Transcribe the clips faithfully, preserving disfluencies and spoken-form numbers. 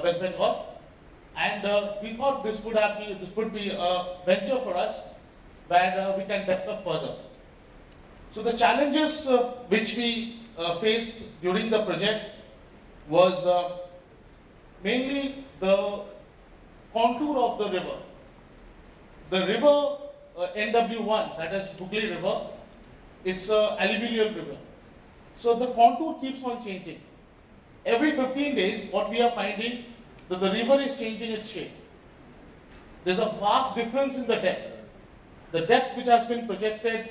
uh, West Bengal, and uh, we thought this would have be, this would be a venture for us where uh, we can develop further. So the challenges uh, which we uh, faced during the project was uh, mainly the contour of the river. The river uh, N W one, that is Hooghly River, it's an alluvial river. So the contour keeps on changing. Every fifteen days, what we are finding that the river is changing its shape. There's a vast difference in the depth. The depth which has been projected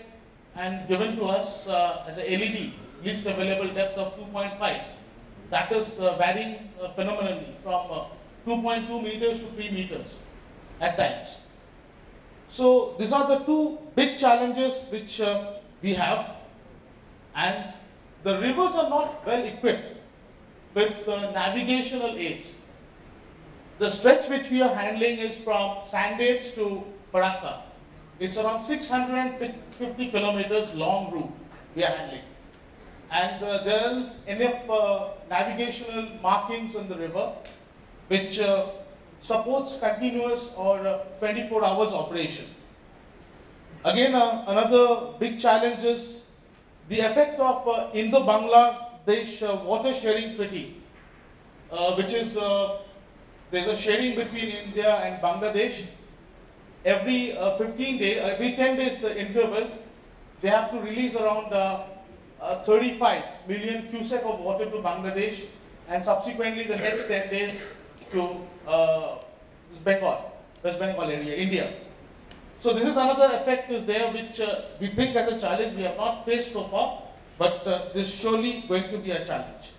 and given to us uh, as a L E D, least available depth of two point five, that is uh, varying uh, phenomenally from uh, two point two meters to three meters at times. So these are the two big challenges which uh, we have, and the rivers are not well equipped with uh, navigational aids. The stretch which we are handling is from Sandage to Farakka. It's around six hundred fifty kilometers long route we are handling. And uh, there is enough uh, navigational markings in the river which uh, supports continuous or uh, twenty-four hours operation. Again, uh, another big challenge is the effect of uh, Indo-Bangladesh uh, Water Sharing Treaty, uh, which is uh, there's a sharing between India and Bangladesh. Every uh, fifteen days, every ten days uh, interval, they have to release around uh, uh, thirty-five million cubic of water to Bangladesh, and subsequently the next ten days to uh, Bengal, West Bengal area, India. So this is another effect is there which uh, we think as a challenge we have not faced so far, but uh, this is surely going to be a challenge.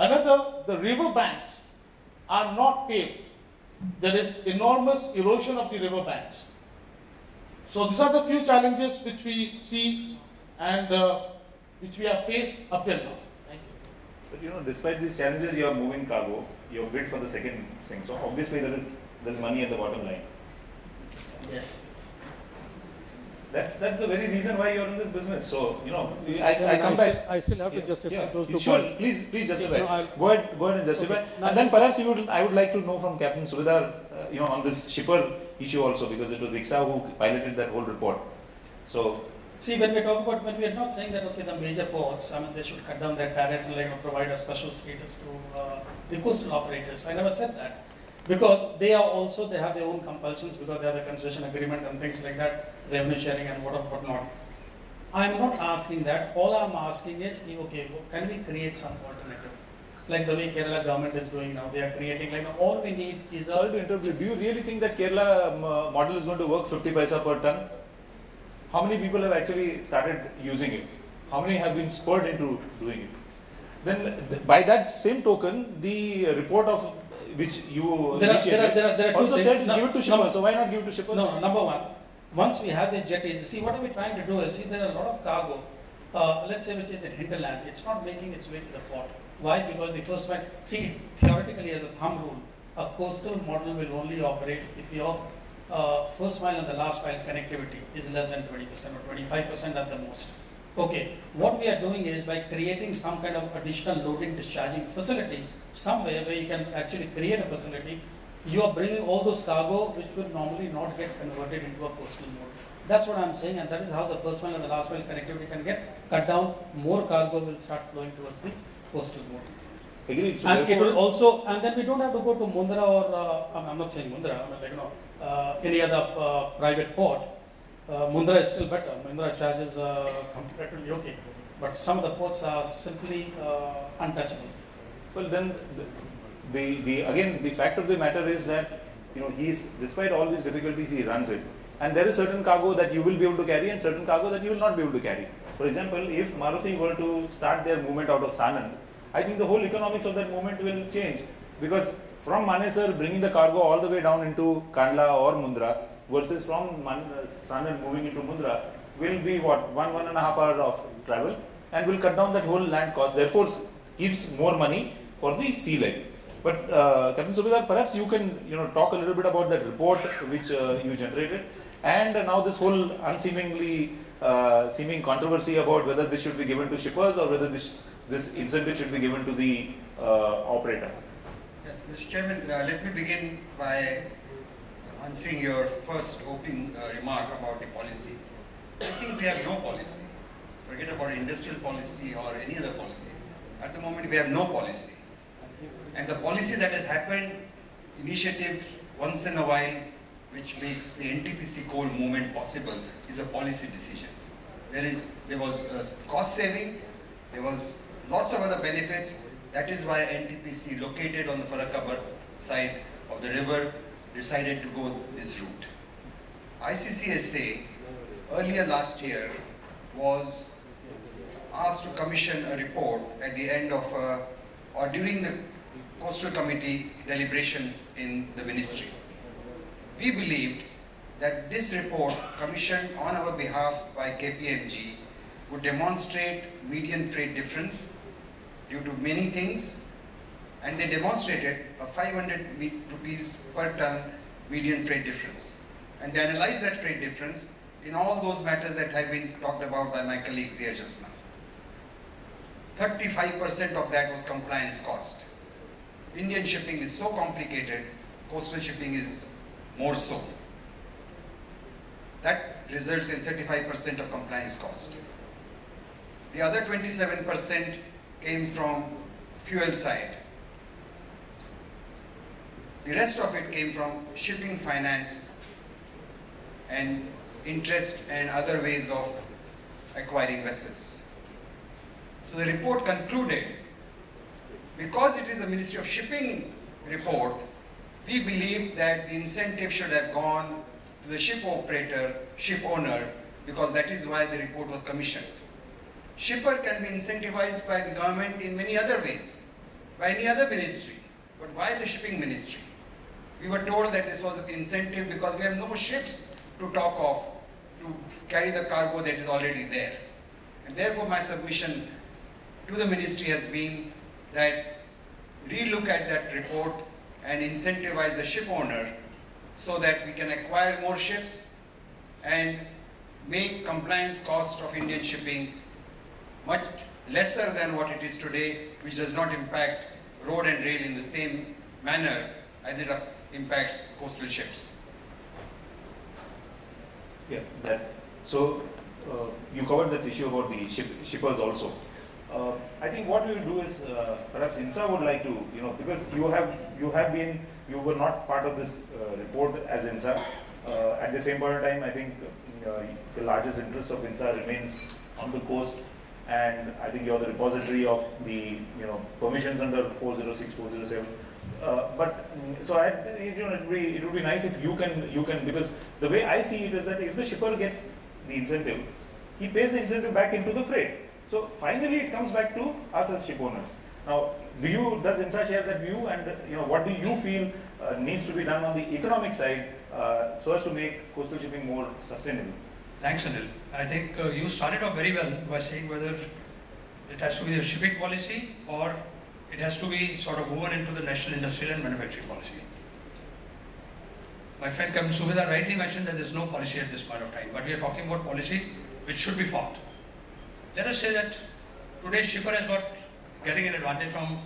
Another, the river banks are not paved. There is enormous erosion of the river banks. So these are the few challenges which we see and uh, which we have faced up till now. Thank you. But you know, despite these challenges, you are moving cargo. You are bid for the second thing. So obviously there is there is money at the bottom line. Yes. So that's that's the very reason why you are in this business. So you know, you I, I, I come I back. Still, I still have yeah. to justify yeah. those two sure. points. Please, please justify. No, go ahead, go ahead and justify. Okay. And then perhaps you would, I would like to know from Captain Suridhar, uh, you know, on this shipper issue also, because it was I C C S A who piloted that whole report. So. See, when we talk about, when we are not saying that, okay, the major ports, I mean, they should cut down that direct line or provide a special status to uh, the coastal operators. I never said that. Because they are also, they have their own compulsions because they have the concession agreement and things like that, revenue sharing and what, what not. I'm not asking that. All I'm asking is, okay, can we create some alternative? Like the way Kerala government is doing now, they are creating, like all we need is... Sorry to interrupt you. Do you really think that Kerala um, model is going to work fifty paisa per ton? How many people have actually started using it? How many have been spurred into doing it? Then, th by that same token, the report of which you there are, there are, there are, there are also said no, give it to shippers. No, so why not give it to shippers? No, no, number one, once we have the jet agency, see what are we trying to do is, see there are a lot of cargo, uh, let's say which is in hinterland, it's not making its way to the port. Why? Because the first one, see theoretically as a thumb rule, a coastal model will only operate if you're Uh, first mile and the last mile connectivity is less than twenty percent or twenty-five percent at the most. Okay, what we are doing is by creating some kind of additional loading discharging facility somewhere where you can actually create a facility, you are bringing all those cargo which will normally not get converted into a coastal mode. That's what I'm saying, and that is how the first mile and the last mile connectivity can get cut down. More cargo will start flowing towards the coastal mode. Agreed. So and it will also, and then we don't have to go to Mundra or uh, I'm not saying Mundra, I mean, like, you know, uh, any other uh, private port. Uh, Mundra is still better. Mundra charges uh, comparatively okay, but some of the ports are simply uh, untouchable. Well, then the, the the again the fact of the matter is that you know he's despite all these difficulties he runs it, and there is certain cargo that you will be able to carry and certain cargo that you will not be able to carry. For example, if Maruti were to start their movement out of Sanand, I think the whole economics of that movement will change, because from Manesar bringing the cargo all the way down into Kandla or Mundra versus from Man Sanand moving into Mundra will be what, one, one and a half hour of travel, and will cut down that whole land cost, therefore keeps more money for the sea leg. But uh, Captain Subedar, perhaps you can you know talk a little bit about that report which uh, you generated, and uh, now this whole unseemingly uh, seeming controversy about whether this should be given to shippers or whether this This incentive should be given to the uh, operator. Yes. Mister Chairman, uh, let me begin by answering your first opening uh, remark about the policy. I think we have no policy. Forget about industrial policy or any other policy. At the moment, we have no policy. And the policy that has happened, initiative once in a while, which makes the N T P C coal movement possible, is a policy decision. There is, there was uh, cost saving, there was lots of other benefits. That is why N T P C, located on the Farakka side of the river, decided to go this route. I C C S A, earlier last year, was asked to commission a report at the end of, uh, or during the Coastal Committee deliberations in the ministry. We believed that this report, commissioned on our behalf by K P M G, would demonstrate median freight difference due to many things, and they demonstrated a five hundred rupees per ton median freight difference. And they analyzed that freight difference in all those matters that have been talked about by my colleagues here just now. thirty-five percent of that was compliance cost. Indian shipping is so complicated, coastal shipping is more so. That results in thirty-five percent of compliance cost. The other twenty-seven percent came from fuel side. The rest of it came from shipping finance and interest and other ways of acquiring vessels. So the report concluded, because it is a Ministry of Shipping report, we believe that the incentive should have gone to the ship operator, ship owner, because that is why the report was commissioned. Shipper can be incentivized by the government in many other ways, by any other ministry, but why the shipping ministry? We were told that this was an incentive because we have no ships to talk of, to carry the cargo that is already there. And therefore my submission to the ministry has been that relook at that report and incentivize the ship owner so that we can acquire more ships and make compliance cost of Indian shipping much lesser than what it is today, which does not impact road and rail in the same manner as it impacts coastal ships. Yeah, that. So uh, you covered that issue about the ship, shippers also. Uh, I think what we will do is uh, perhaps INSA would like to, you know, because you have you have been you were not part of this uh, report as INSA. Uh, at the same point of time, I think uh, the largest interest of INSA remains on the coast, and I think you're the repository of the, you know, permissions under four oh six, four oh seven. Uh, but so I, you know, it would be it would be nice if you can you can because the way I see it is that if the shipper gets the incentive, he pays the incentive back into the freight. So finally, it comes back to us as ship owners. Now, do you does INSA share that view, and you know what do you feel uh, needs to be done on the economic side uh, so as to make coastal shipping more sustainable? Thanks, Anil. I think uh, you started off very well by saying whether it has to be a shipping policy or it has to be sort of woven into the national industrial and manufacturing policy. My friend Captain Subedar rightly mentioned that there is no policy at this point of time, but we are talking about policy which should be formed. Let us say that today's shipper has got getting an advantage from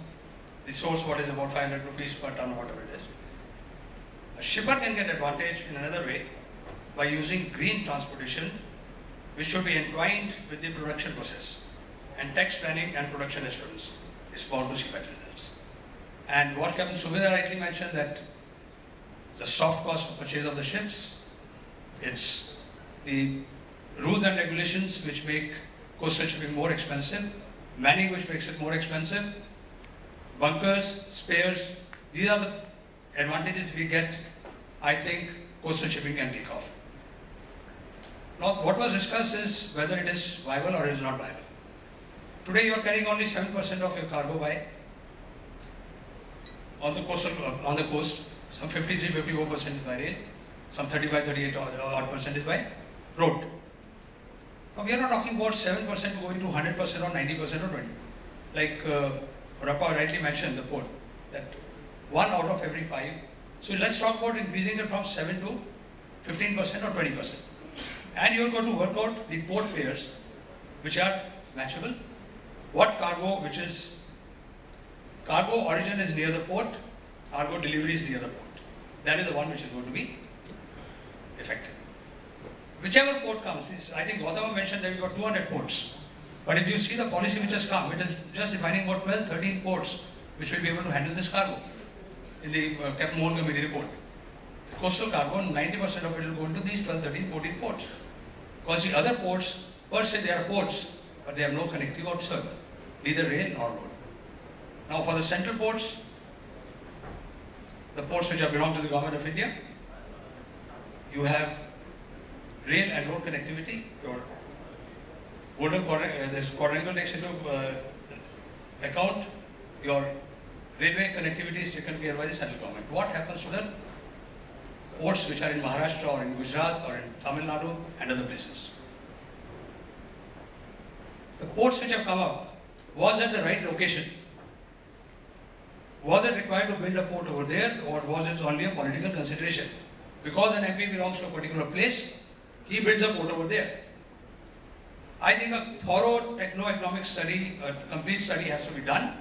the source, what is about five hundred rupees per ton, whatever it is. A shipper can get advantage in another way by using green transportation, which should be entwined with the production process, and tax planning and production assurance is bound to see better results. And what Captain Subedar rightly mentioned, that the soft cost of purchase of the ships, it's the rules and regulations which make coastal shipping more expensive, manning which makes it more expensive, bunkers, spares, these are the advantages we get. I think coastal shipping can take off. Now, what was discussed is whether it is viable or it is not viable. Today you are carrying only seven percent of your cargo by on the coastal, on the coast, some fifty-three to fifty-four percent is by rail, some thirty-five to thirty-eight odd percent is by road. Now we are not talking about seven percent going to one hundred percent or ninety percent or twenty. Like uh, Rappa rightly mentioned, the port, that one out of every five. So let's talk about increasing it from seven to fifteen percent or twenty percent. And you are going to work out the port pairs which are matchable. What cargo, which is, cargo origin is near the port, cargo deliveries near the port. That is the one which is going to be effective. Whichever port comes, I think Gautama mentioned that we've got two hundred ports. But if you see the policy which has come, it is just defining about twelve, thirteen ports which will be able to handle this cargo. In the uh, Captain Mohan Committee report, the coastal cargo, ninety percent of it will go into these twelve, thirteen, fourteen ports. Because the other ports, per se they are ports, but they have no connective whatsoever, neither rail nor road. Now for the central ports, the ports which are belong to the Government of India, you have rail and road connectivity. Your golden quadrangle, this quadrangle takes into uh, account your railway connectivity is taken care by the central government. What happens to the ports which are in Maharashtra or in Gujarat or in Tamil Nadu and other places? The ports which have come up, was at the right location? Was it required to build a port over there, or was it only a political consideration? Because an M P belongs to a particular place, he builds a port over there. I think a thorough techno-economic study, a complete study has to be done.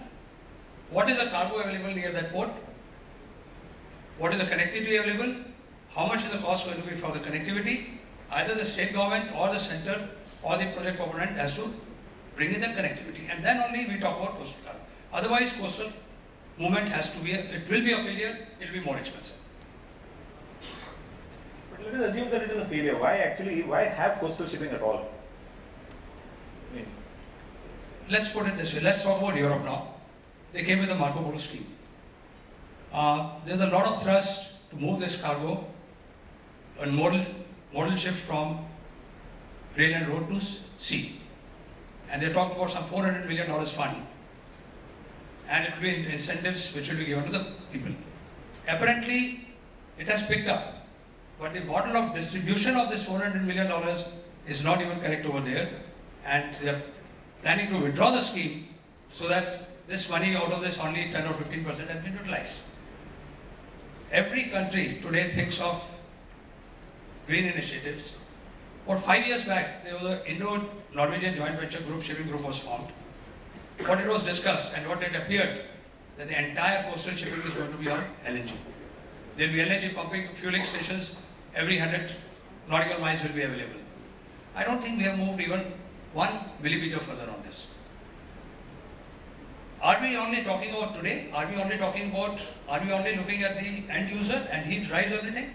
What is the cargo available near that port? What is the connectivity available? How much is the cost going to be for the connectivity? Either the state government or the center or the project proponent has to bring in the connectivity, and then only we talk about coastal cargo. Otherwise, coastal movement has to be, a, it will be a failure, it will be more expensive. But let us assume that it is a failure. Why actually, why have coastal shipping at all? I mean, let's put it this way, let's talk about Europe now. They came with the Marco Polo scheme. Uh, there's a lot of thrust to move this cargo and model, model shift from rail and road to sea. And they talked about some four hundred million dollars fund. And it will be incentives which will be given to the people. Apparently, it has picked up. But the model of distribution of this four hundred million dollars is not even correct over there. And they are planning to withdraw the scheme so that this money out of this only ten or fifteen percent has been utilized. Every country today thinks of green initiatives. About five years back, there was an Indo-Norwegian joint venture group, shipping group was formed. What it was discussed and what it appeared, that the entire coastal shipping is going to be on L N G. There will be L N G pumping, fueling stations, every hundred nautical miles will be available. I don't think we have moved even one millimeter further on this. Are we only talking about today? Are we only talking about, are we only looking at the end user and he drives everything?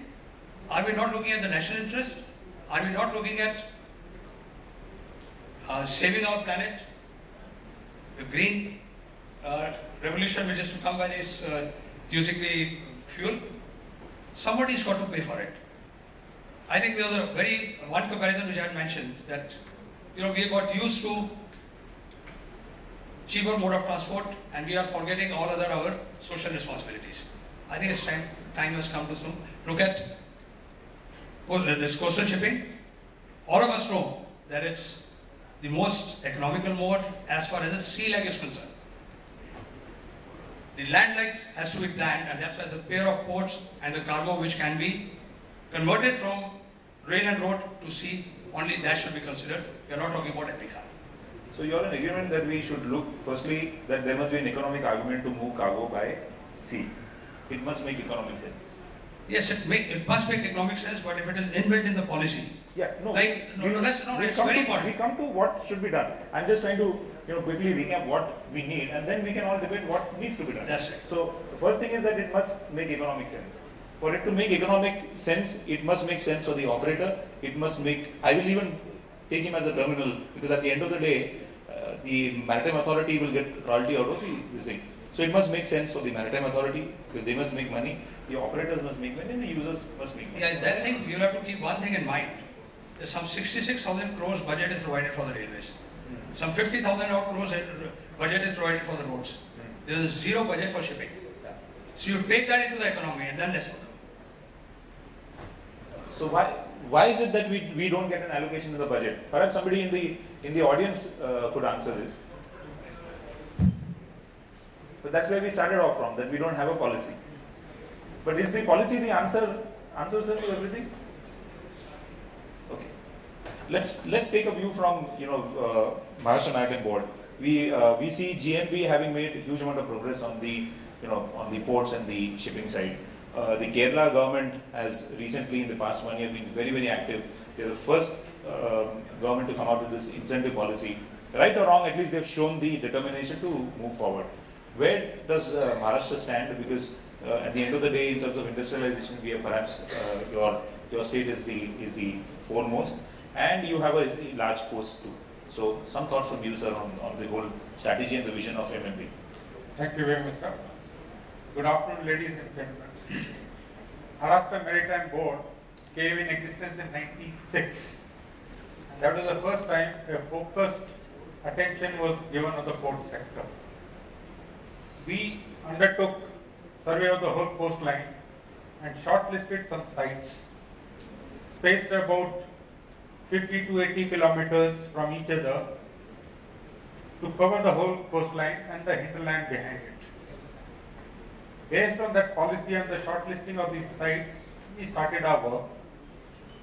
Are we not looking at the national interest? Are we not looking at uh, saving our planet? The green uh, revolution which is to come by this, uh, using the fuel? Somebody's got to pay for it. I think there was a very, one comparison which I had mentioned that, you know, we got used to cheaper mode of transport and we are forgetting all other our social responsibilities. I think it's time, time has come to soon. Look at this coastal shipping. All of us know that it's the most economical mode as far as the sea leg is concerned. The land leg has to be planned, and that's as a pair of ports and the cargo which can be converted from rail and road to sea, only that should be considered. We are not talking about every cargo. So you are in agreement that we should look, firstly, that there must be an economic argument to move cargo by sea. It must make economic sense. Yes, it, make, it must make economic sense, but if it is inbuilt in the policy. Yeah, no. Like, no, we, no, that's, no it's very to, important. We come to what should be done. I'm just trying to, you know, quickly recap what we need, and then we can all debate what needs to be done. That's right. So the first thing is that it must make economic sense. For it to make economic sense, it must make sense for the operator. It must make, I will even take him as a terminal, because at the end of the day, uh, the maritime authority will get royalty out of the, the thing. So it must make sense for the maritime authority, because they must make money, the operators must make money, and the users must make money. Yeah, that thing, you'll have to keep one thing in mind. There's some sixty-six thousand crores budget is provided for the railways. Mm. Some fifty thousand crores budget is provided for the roads. Mm. There is zero budget for shipping. Yeah. So you take that into the economy and then let's go. So why, why is it that we, we don't get an allocation to the budget? Perhaps somebody in the, in the audience uh, could answer this. But that's where we started off from, that we don't have a policy. But is the policy the answer, answer sir, to everything? Okay. Let's let's take a view from, you know, uh, Maharashtra Maritime Board. We uh, we see G M B having made a huge amount of progress on the you know, on the ports and the shipping side. Uh, the Kerala government has recently, in the past one year, been very, very active. They're the first uh, government to come out with this incentive policy. Right or wrong, at least they've shown the determination to move forward. Where does uh, Maharashtra stand? Because uh, at the end of the day, in terms of industrialization, we are perhaps uh, your your state is the is the foremost, and you have a large coast too. So, some thoughts from you, sir, on, on the whole strategy and the vision of M M B. Thank you very much, sir. Good afternoon, ladies and gentlemen. Maharashtra Maritime Board came in existence in ninety-six. That was the first time a focused attention was given on the port sector. We undertook survey of the whole coastline and shortlisted some sites, spaced about fifty to eighty kilometers from each other to cover the whole coastline and the hinterland behind it. Based on that policy and the shortlisting of these sites, we started our work,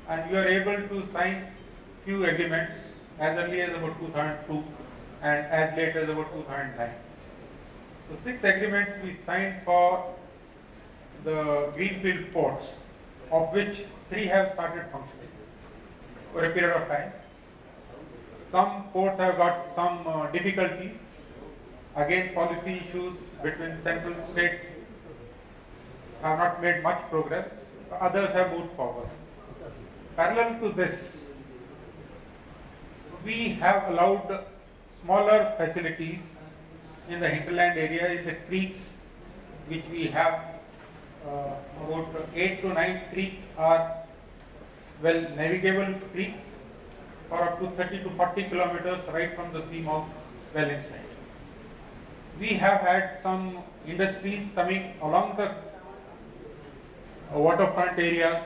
and we were able to sign few agreements as early as about two thousand two and as late as about two thousand nine. So six agreements we signed for the greenfield ports, of which three have started functioning for a period of time. Some ports have got some uh, difficulties, again policy issues between central state have not made much progress, others have moved forward. Parallel to this, we have allowed smaller facilities in the hinterland area, in the creeks, which we have uh, about eight to nine creeks are well navigable creeks for up to thirty to forty kilometers right from the seamouth, well inside. We have had some industries coming along the waterfront areas.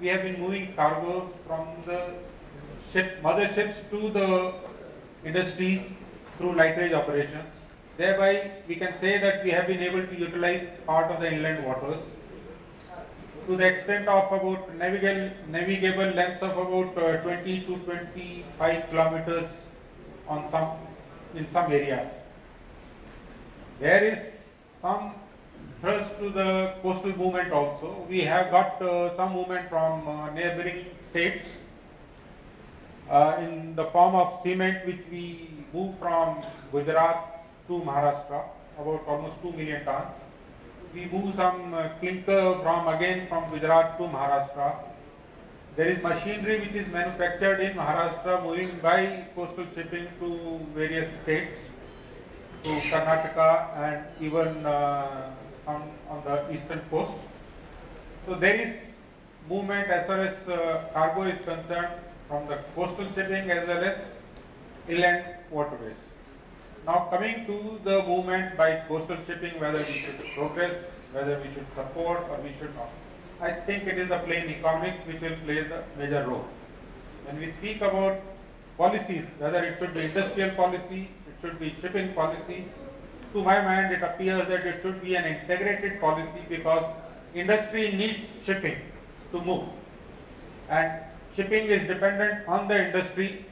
We have been moving cargoes from the ship, motherships to the industries through light range operations. Thereby, we can say that we have been able to utilize part of the inland waters to the extent of about navigable, navigable lengths of about uh, twenty to twenty-five kilometers on some, in some areas. There is some thrust to the coastal movement also. We have got uh, some movement from uh, neighboring states uh, in the form of cement, which we move from Gujarat to Maharashtra, about almost two million tons. We move some uh, clinker from again from Gujarat to Maharashtra. There is machinery which is manufactured in Maharashtra, moving by coastal shipping to various states, to Karnataka and even uh, some on the eastern coast. So there is movement as far as uh, cargo is concerned from the coastal shipping as well as inland waterways. Now coming to the movement by coastal shipping, whether we should progress, whether we should support or we should not. I think it is the plain economics which will play the major role. When we speak about policies, whether it should be industrial policy, it should be shipping policy, to my mind it appears that it should be an integrated policy, because industry needs shipping to move. And shipping is dependent on the industry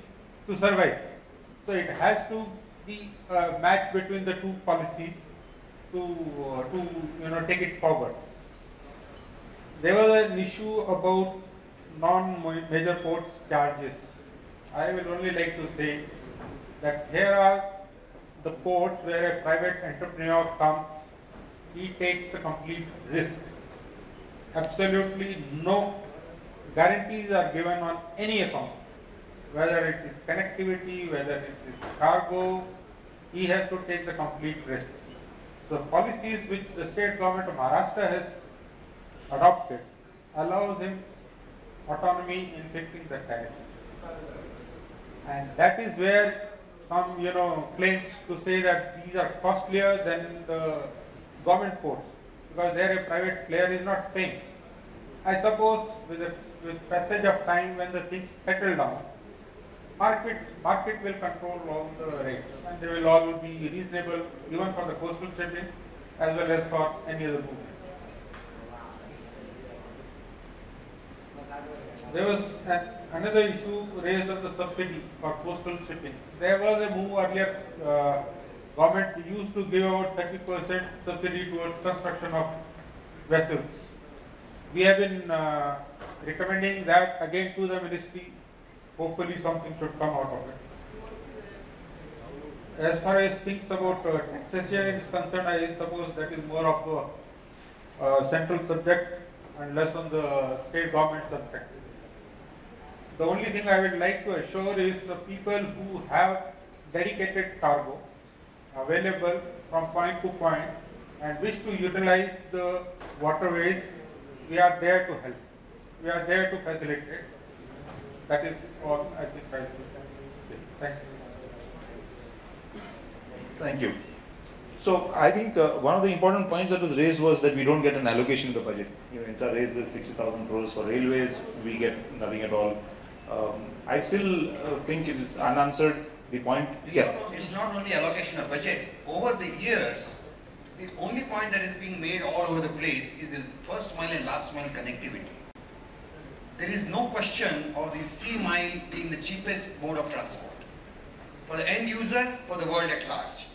to survive. So it has to be a match between the two policies to uh, to you know take it forward. There was an issue about non-major ports charges. I would only like to say that here are the ports where a private entrepreneur comes, he takes the complete risk. Absolutely no guarantees are given on any account. Whether it is connectivity, whether it is cargo, he has to take the complete risk. So policies which the state government of Maharashtra has adopted allows him autonomy in fixing the tariffs. And that is where some you know claims to say that these are costlier than the government ports, because there a private player is not paying. I suppose with the with passage of time, when the things settle down, Market, market will control all the rates, and they will all be reasonable even for the coastal shipping as well as for any other movement. There was an, another issue raised on the subsidy for coastal shipping. There was a move earlier, uh, government used to give about thirty percent subsidy towards construction of vessels. We have been uh, recommending that again to the ministry. Hopefully something should come out of it. As far as things about uh, taxation is concerned, I suppose that is more of a uh, central subject and less on the state government subject. The only thing I would like to assure is the people who have dedicated cargo available from point to point and wish to utilize the waterways, we are there to help. We are there to facilitate. That is all at this time. Thank you. Thank you. So I think uh, one of the important points that was raised was that we don't get an allocation to the budget. You know, INSA raised the sixty thousand crores for railways. We get nothing at all. Um, I still uh, think it is unanswered. The point. It's, yeah. not, it's not only allocation of budget. Over the years, the only point that is being made all over the place is the first mile and last mile connectivity. There is no question of the sea mile being the cheapest mode of transport for the end user, for the world at large.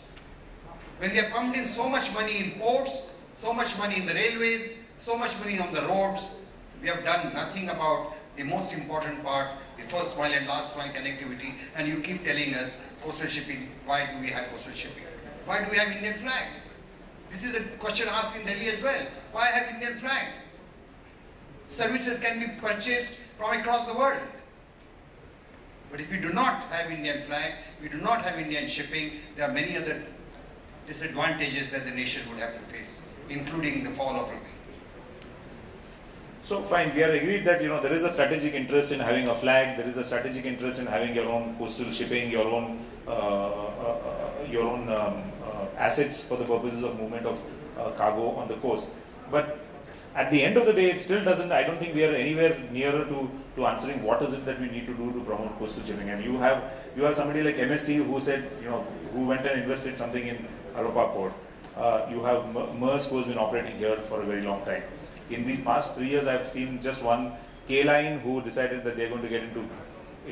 When they have pumped in so much money in ports, so much money in the railways, so much money on the roads, we have done nothing about the most important part, the first mile and last mile connectivity. And you keep telling us coastal shipping. Why do we have coastal shipping? Why do we have Indian flag? This is a question asked in Delhi as well. Why have Indian flag? Services can be purchased from across the world. But if we do not have Indian flag, we do not have Indian shipping, there are many other disadvantages that the nation would have to face, including the fall of Ruby. So fine, we are agreed that, you know, there is a strategic interest in having a flag. There is a strategic interest in having your own coastal shipping, your own uh, uh, uh, your own um, uh, assets for the purposes of movement of uh, cargo on the coast. But at the end of the day, it still doesn't. I don't think we are anywhere nearer to to answering what is it that we need to do to promote coastal shipping. And you have you have somebody like M S C who said, you know, who went and invested something in Europa port. Uh, you have Maersk who has been operating here for a very long time. In these past three years, I've seen just one, K-Line, who decided that they're going to get into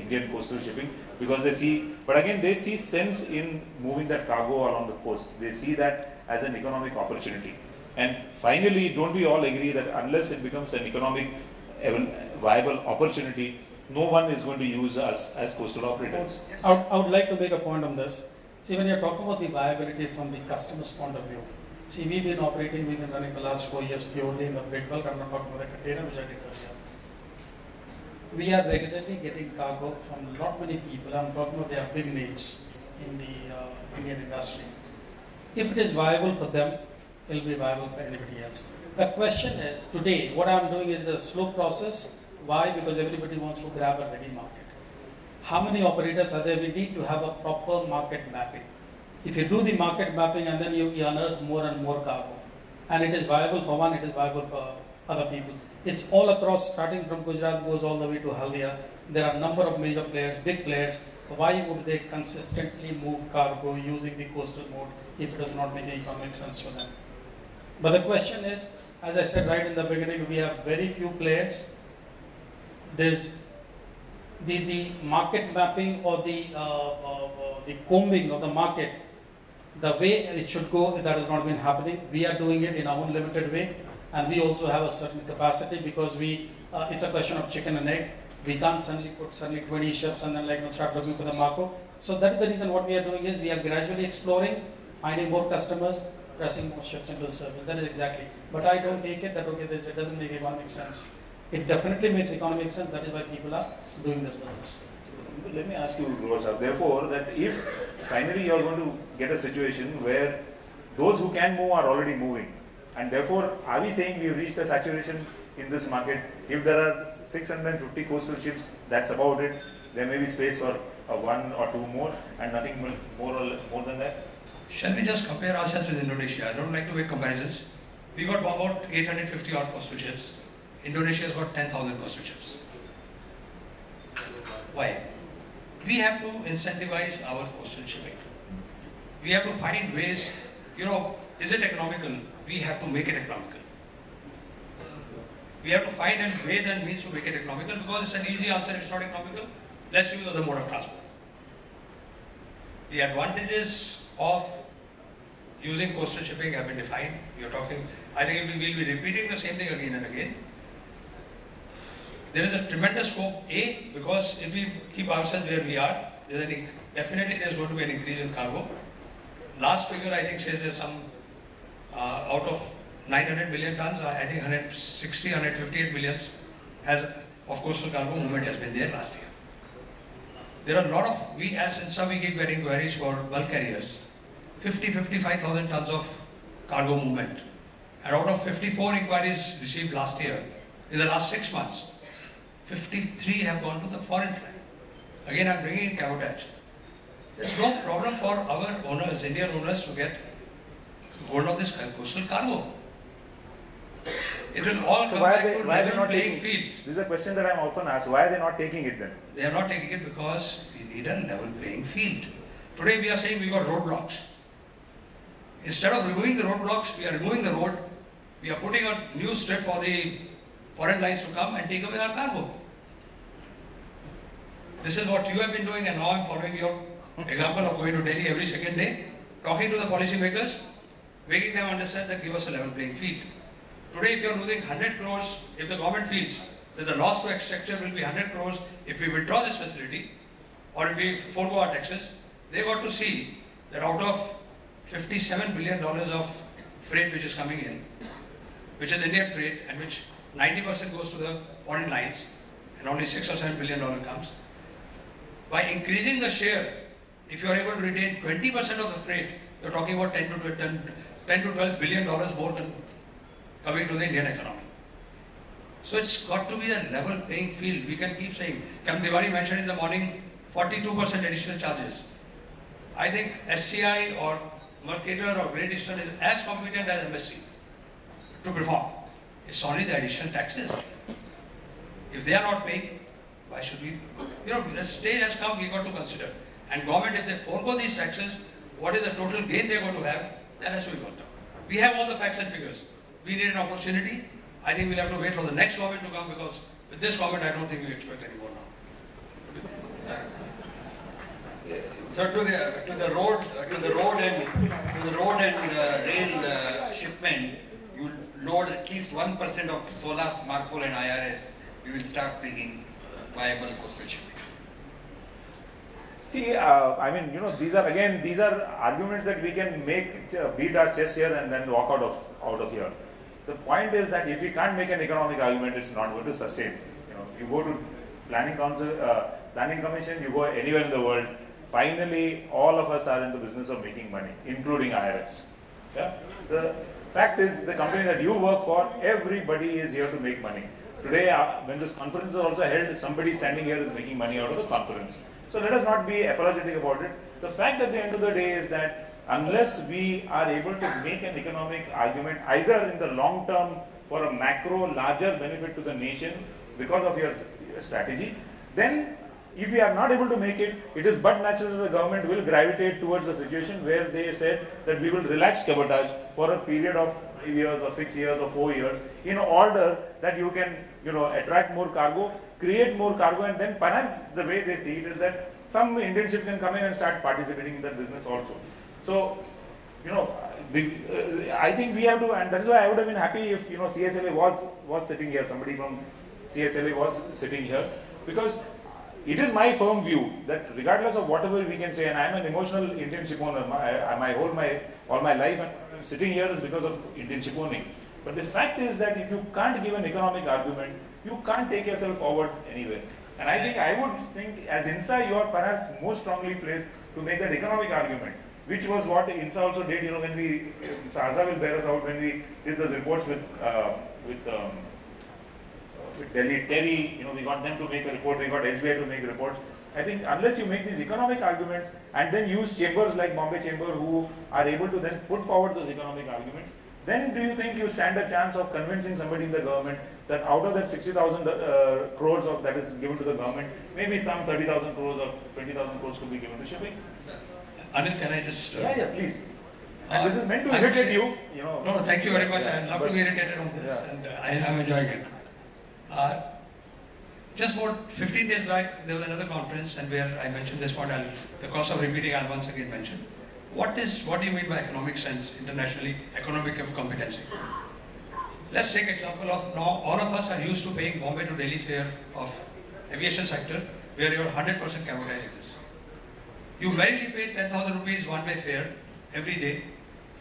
Indian coastal shipping because they see, but again, they see sense in moving that cargo along the coast. They see that as an economic opportunity. And finally, don't we all agree that unless it becomes an economic viable opportunity, no one is going to use us as coastal operators? Yes. I, would, I would like to make a point on this. See, when you're talking about the viability from the customer's point of view, see, we've been operating, we've been running the last four years purely in the break bulk. I'm not talking about the container, which I did earlier. We are regularly getting cargo from not many people. I'm talking about their big names in the uh, Indian industry. If it is viable for them, it will be viable for anybody else. The question is, today, what I'm doing is a slow process. Why? Because everybody wants to grab a ready market. How many operators are there? We need to have a proper market mapping. If you do the market mapping and then you, you unearth more and more cargo, and it is viable for one, it is viable for other people. It's all across, starting from Gujarat, goes all the way to Haldia. There are a number of major players, big players. Why would they consistently move cargo using the coastal mode if it does not make economic sense for them? But the question is, as I said right in the beginning, we have very few players. There's the, the market mapping or the, uh, uh, the combing of the market, the way it should go, that has not been happening. We are doing it in our own limited way, and we also have a certain capacity because we, uh, it's a question of chicken and egg. We can't suddenly put suddenly twenty ships and then like we'll start looking for the Marco. So that is the reason what we are doing is we are gradually exploring, finding more customers, pressing more ships into the service. That is exactly. But I don't take it that, okay, this, it doesn't make economic sense. It definitely makes economic sense. That is why people are doing this business. Let me ask you, Guru, therefore, that if finally you are going to get a situation where those who can move are already moving, and therefore, are we saying we've reached a saturation in this market? If there are six hundred fifty coastal ships, that's about it. There may be space for uh, one or two more, and nothing more or more than that. Shall we just compare ourselves with Indonesia? I don't like to make comparisons. We got about eight hundred fifty odd coastal ships. Indonesia has got ten thousand coastal ships. Why? We have to incentivize our coastal shipping. We have to find ways, you know, is it economical? We have to make it economical. We have to find ways and means to make it economical because it's an easy answer, it's not economical. Let's use other mode of transport. The advantages of using coastal shipping have been defined. You're talking, I think we will be repeating the same thing again and again. There is a tremendous scope, A, because if we keep ourselves where we are, there's an, definitely there's going to be an increase in cargo. Last figure I think says there's some, uh, out of nine hundred million tons, I think one hundred sixty, one hundred fifty-eight millions has, of coastal cargo movement has been there last year. There are a lot of, we as in some we keep getting queries for bulk carriers, fifty, fifty-five thousand tons of cargo movement. And out of fifty-four inquiries received last year, in the last six months, fifty-three have gone to the foreign flag. Again, I'm bringing in cabotage. There's no problem for our owners, Indian owners, to get hold of this coastal cargo. It will all so come back they, to level playing field. This is a question that I'm often asked. Why are they not taking it then? They are not taking it because we need a level playing field. Today we are saying we got roadblocks. Instead of removing the roadblocks, we are removing the road. We are putting a new strip for the foreign lines to come and take away our cargo. This is what you have been doing, and now I'm following your example of going to Delhi every second day, talking to the policymakers, making them understand that give us a level playing field. Today, if you're losing one hundred crores, if the government feels that the loss to exchequer will be one hundred crores if we withdraw this facility or if we forego our taxes, they got to see that out of fifty-seven billion dollars of freight which is coming in, which is Indian freight and which ninety percent goes to the foreign lines and only six or seven billion dollars comes. By increasing the share, if you are able to retain twenty percent of the freight, you're talking about ten to twelve billion dollars more than coming to the Indian economy. So it's got to be a level playing field. We can keep saying, Kam Tiwari mentioned in the morning, forty-two percent additional charges. I think S C I or Mercator or Great Eastern is as competent as M S C to perform. It's only the additional taxes. If they are not paying, why should we? You know, the stage has come, we got to consider. And government, if they forego these taxes, what is the total gain they're going to have? That has to be worked out. We have all the facts and figures. We need an opportunity. I think we'll have to wait for the next government to come, because with this government, I don't think we expect any more now. So to the to the road to the road and to the road and uh, rail uh, shipment, you load at least one percent of SOLAS, MARPOL, and I R S. You will start picking viable coastal shipping. See, uh, I mean, you know, these are again, these are arguments that we can make, uh, beat our chest here and then walk out of out of here. The point is that if we can't make an economic argument, it's not going to sustain. You know, you go to planning council, uh, planning commission, you go anywhere in the world. Finally, all of us are in the business of making money, including I R S. Yeah? The fact is, the company that you work for, everybody is here to make money. Today, uh, when this conference is also held, somebody standing here is making money out of the conference. So let us not be apologetic about it. The fact at the end of the day is that unless we are able to make an economic argument, either in the long term for a macro, larger benefit to the nation because of your strategy, then if we are not able to make it, it is but natural that the government will gravitate towards a situation where they said that we will relax cabotage for a period of five years or six years or four years in order that you can, you know, attract more cargo, create more cargo, and then perhaps the way they see it is that some Indian ship can come in and start participating in that business also. So, you know, the, uh, I think we have to, and that is why I would have been happy if, you know, C S L A was, was sitting here, somebody from C S L A was sitting here, because it is my firm view that regardless of whatever we can say, and I am an emotional Indian ship owner, my, my whole my, all my life and sitting here is because of Indian ship owning. But the fact is that if you can't give an economic argument, you can't take yourself forward anywhere. And I think, I would think as INSA, you are perhaps most strongly placed to make that economic argument, which was what INSA also did, you know, when we, Sarza will bear us out when we did those reports with, uh, with, um, with Delhi, Terry, you know, we got them to make a report, we got S B I to make reports. I think unless you make these economic arguments and then use chambers like Bombay Chamber who are able to then put forward those economic arguments, then do you think you stand a chance of convincing somebody in the government that out of that sixty thousand uh, crores of that is given to the government, maybe some thirty thousand crores or twenty thousand crores could be given to shipping? Anil, can I just... Uh, yeah, yeah, please. And uh, this is meant to irritate you, you know. No, no, thank you very much. Yeah, I love to be irritated on this, yeah. and uh, I, I'm enjoying it. Uh, just about fifteen days back, there was another conference, and where I mentioned this point, I'll, the cost of repeating I'll once again mention. What is, what do you mean by economic sense, internationally, economic competency? Let's take example of, now all of us are used to paying Bombay to Delhi fare of aviation sector, where your one hundred percent cabotage exists. You verily pay ten thousand rupees one way fare every day,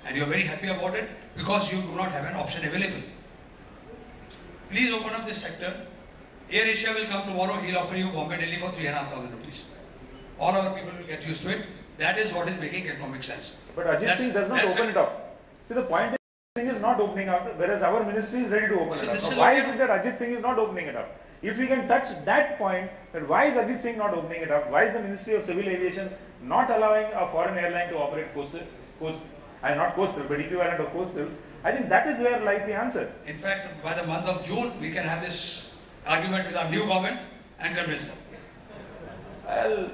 and you are very happy about it because you do not have an option available. Please open up this sector. Air Asia will come tomorrow, he'll offer you Bombay Delhi for three and a half thousand rupees. All our people will get used to it. That is what is making economic sense. But Ajit Singh does not open it up. See, the point is, Singh is not opening up, whereas our ministry is ready to open it up. So why is it that Ajit Singh is not opening it up? If we can touch that point, that why is Ajit Singh not opening it up? Why is the Ministry of Civil Aviation not allowing a foreign airline to operate coastal, coast, uh, not coastal, but equivalent of coastal? I think that is where lies the answer. In fact, by the month of June, we can have this argument with our new government and convince them. Well,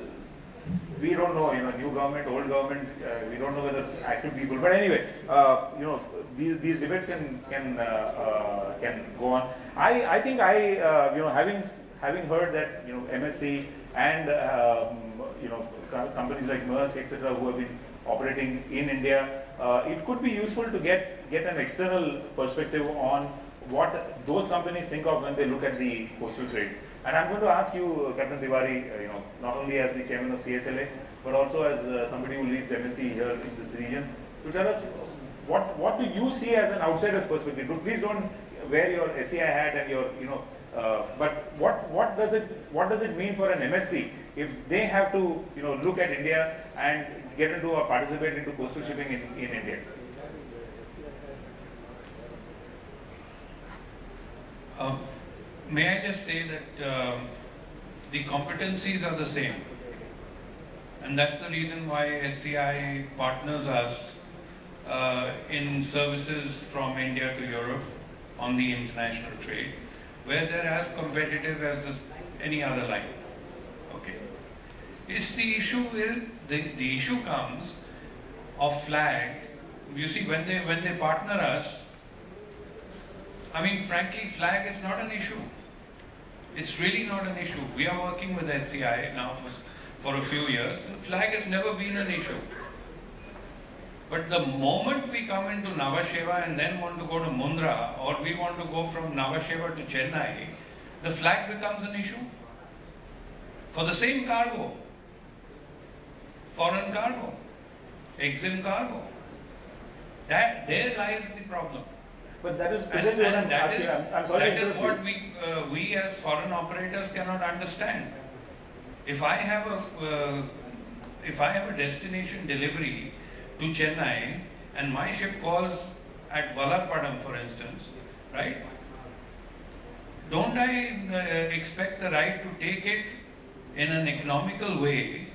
we don't know, you know, new government, old government, uh, we don't know whether active people, but anyway, uh, you know, these, these debates can can uh, uh, can go on. I, I think I, uh, you know, having having heard that, you know, M S C and, um, you know, co companies like Maersk, et cetera, who have been operating in India, uh, it could be useful to get, get an external perspective on what those companies think of when they look at the coastal trade. And I'm going to ask you, Captain Tiwari, uh, you know, not only as the chairman of C S L A, but also as uh, somebody who leads M S C here in this region, to tell us what what do you see as an outsider's perspective. Do, please don't wear your S C I hat and your, you know, uh, but what what does it what does it mean for an M S C if they have to, you know, look at India and get into or participate into coastal shipping in, in India? Um, may I just say that uh, the competencies are the same, and that's the reason why S C I partners us uh, in services from India to Europe on the international trade, where they're as competitive as this, any other line. Okay, it's the issue will the, the issue comes of flag. You see, when they when they partner us, I mean, frankly, flag is not an issue. It's really not an issue. We are working with S C I now for, for a few years. The flag has never been an issue. But the moment we come into Navasheva and then want to go to Mundra, or we want to go from Navasheva to Chennai, the flag becomes an issue. For the same cargo, foreign cargo, Exim cargo. That, there lies the problem. But that is precisely what I'm asking. I'm sorry. That is what we, uh, we as foreign operators cannot understand. If I have a uh, if I have a destination delivery to Chennai and my ship calls at Valarpadam, for instance, right? Don't I uh, expect the right to take it in an economical way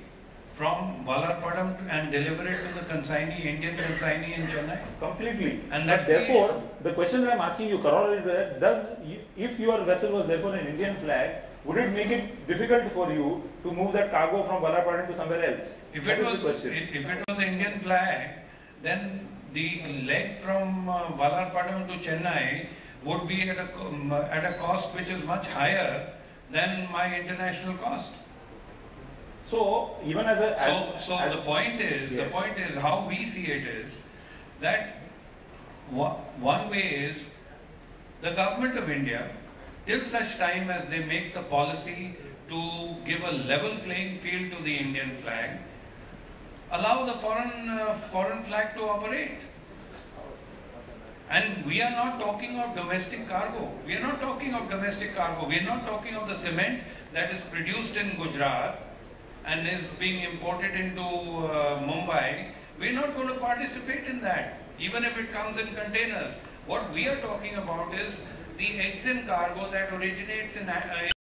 from Valarpadam and deliver it to the consignee, Indian consignee in Chennai? Completely. And that's but therefore, the, the question that I'm asking you, Karol, does, if your vessel was therefore an Indian flag, would it make it difficult for you to move that cargo from Valarpadam to somewhere else? If that it was, question. If it was Indian flag, then the leg from uh, Valarpadam to Chennai would be at a, at a cost which is much higher than my international cost. So even as a as, so, so as the point is yes. the point is how we see it is that one way is the government of India, till such time as they make the policy to give a level playing field to the Indian flag, allow the foreign uh, foreign flag to operate. And we are not talking of domestic cargo. We are not talking of domestic cargo. We are not talking of the cement that is produced in Gujarat and is being imported into uh, Mumbai. We're not going to participate in that, even if it comes in containers. What we are talking about is the Exim cargo that originates in, uh,